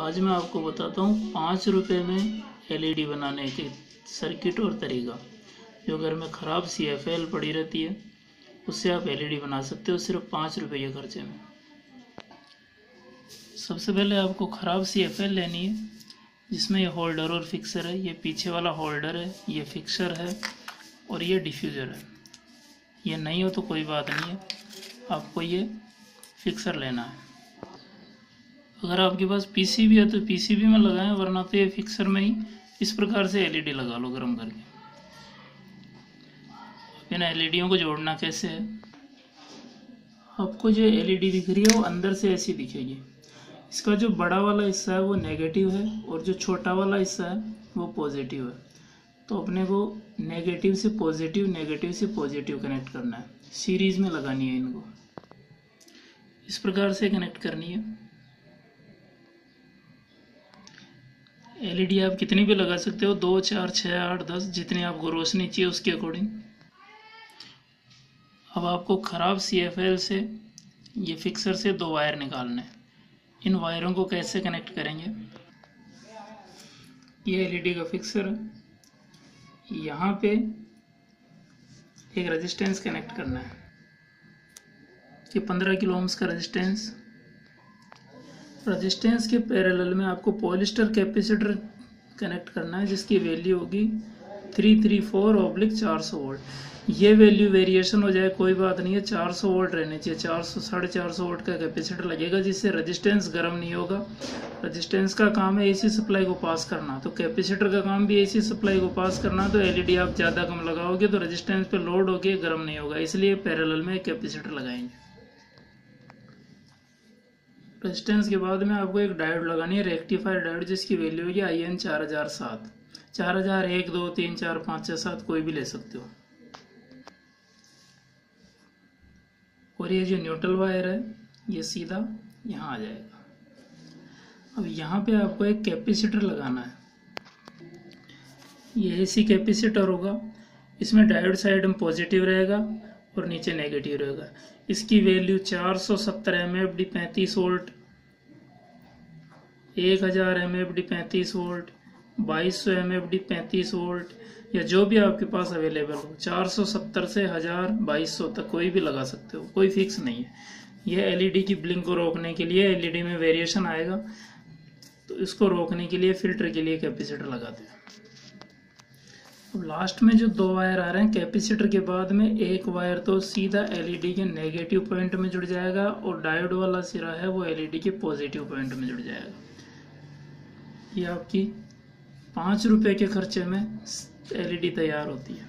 आज मैं आपको बताता हूँ 5 रुपये में LED बनाने के सर्किट और तरीका। जो घर में ख़राब CFL पड़ी रहती है उससे आप LED बना सकते हो सिर्फ 5 रुपये के खर्चे में। सबसे पहले आपको ख़राब CFL लेनी है जिसमें ये होल्डर और फिक्सर है। ये पीछे वाला होल्डर है, ये फिक्सर है और ये डिफ्यूज़र है। ये नहीं हो तो कोई बात नहीं है, आपको ये फिक्सर लेना है। अगर आपके पास PCB है तो PCB में लगाएं, वरना तो ये फिक्सर में ही इस प्रकार से LED लगा लो गर्म करके। इन LEDयों को जोड़ना कैसे है, आपको जो LED दिख रही है वो अंदर से ऐसी दिखेगी। इसका जो बड़ा वाला हिस्सा है वो नेगेटिव है और जो छोटा वाला हिस्सा है वो पॉजिटिव है। तो अपने को नेगेटिव से पॉजिटिव कनेक्ट करना है, सीरीज़ में लगानी है। इनको इस प्रकार से कनेक्ट करनी है। LED आप कितनी भी लगा सकते हो, 2, 4, 6, 8, 10 जितनी आपको रोशनी चाहिए उसके अकॉर्डिंग। अब आपको ख़राब CFL से ये फिक्सर से 2 वायर निकालने। इन वायरों को कैसे कनेक्ट करेंगे, ये LED का फिक्सर है, यहाँ पे एक रेजिस्टेंस कनेक्ट करना है। ये 15 किलो ओम्स का रेजिस्टेंस के पैरेलल में आपको पॉलिस्टर कैपेसिटर कनेक्ट करना है जिसकी वैल्यू होगी 334/400 वोल्ट। ये वैल्यू वेरिएशन हो जाए कोई बात नहीं है, 400 वोल्ट रहने चाहिए। 400 साढ़े 400 वोल्ट का कैपेसिटर लगेगा जिससे रेजिस्टेंस गर्म नहीं होगा। रेजिस्टेंस का काम है AC सप्लाई को पास करना, तो कैपेसिटर का काम भी AC सप्लाई को पास करना। तो LED आप ज़्यादा कम लगाओगे तो रेजिस्टेंस पर लोड होकर गर्म नहीं होगा, इसलिए पैरेलल में कैपेसिटर लगाएंगे। रेजिस्टेंस के बाद में आपको एक डायोड लगानी है, रेक्टिफायर डायोड, जिसकी वैल्यू होगी IN 4007। 4001, 2, 3, 4, 5, 6, 7 कोई भी ले सकते हो। और ये जो न्यूट्रल वायर है ये सीधा यहाँ आ जाएगा। अब यहाँ पे आपको एक कैपेसिटर लगाना है, ये AC कैपेसिटर होगा। इसमें डायोड साइड में पॉजिटिव रहेगा और नीचे नेगेटिव रहेगा। इसकी value 470 mFD 35 volt, 1000 mFD 35 volt, 2200 mFD 35 volt या जो भी आपके पास अवेलेबल हो। 470 से 1000, 2200 तक कोई भी लगा सकते हो, कोई फिक्स नहीं है। यह LED की ब्लिंक को रोकने के लिए, LED में वेरिएशन आएगा तो इसको रोकने के लिए, फिल्टर के लिए कैपेसिटर लगाते हैं। अब लास्ट में जो 2 वायर आ रहे हैं कैपेसिटर के बाद में, 1 वायर तो सीधा LED के नेगेटिव पॉइंट में जुड़ जाएगा और डायोड वाला सिरा है वो LED के पॉजिटिव पॉइंट में जुड़ जाएगा। ये आपकी 5 रुपये के खर्चे में LED तैयार होती है।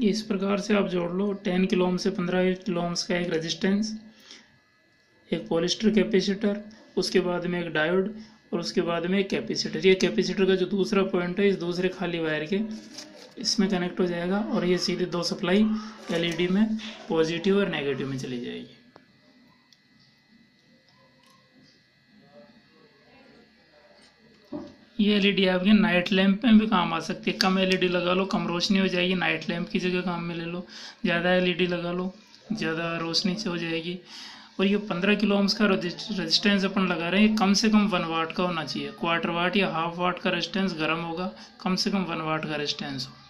ये इस प्रकार से आप जोड़ लो। 10 किलो ओम से 15 किलो ओम का एक रेजिस्टेंस, एक पॉलिस्टर कैपेसिटर, उसके बाद में एक डायोड और उसके बाद में कैपेसिटर। ये कैपेसिटर का जो दूसरा पॉइंट है इस दूसरे खाली वायर के इसमें कनेक्ट हो जाएगा और ये सीधे 2 सप्लाई LED में पॉजिटिव और नेगेटिव में चली जाएगी। ये LED आपके नाइट लैंप में भी काम आ सकती है। कम LED लगा लो, कम रोशनी हो जाएगी, नाइट लैंप की जगह काम में ले लो। ज़्यादा LED लगा लो, ज़्यादा रोशनी से हो जाएगी। और ये 15 किलो ओम्स का रेजिस्टेंस अपन लगा रहे हैं, ये कम से कम 1 वाट का होना चाहिए। 1/4 वाट या हाफ वाट का रेजिस्टेंस गर्म होगा, कम से कम 1 वाट का रेजिस्टेंस हो।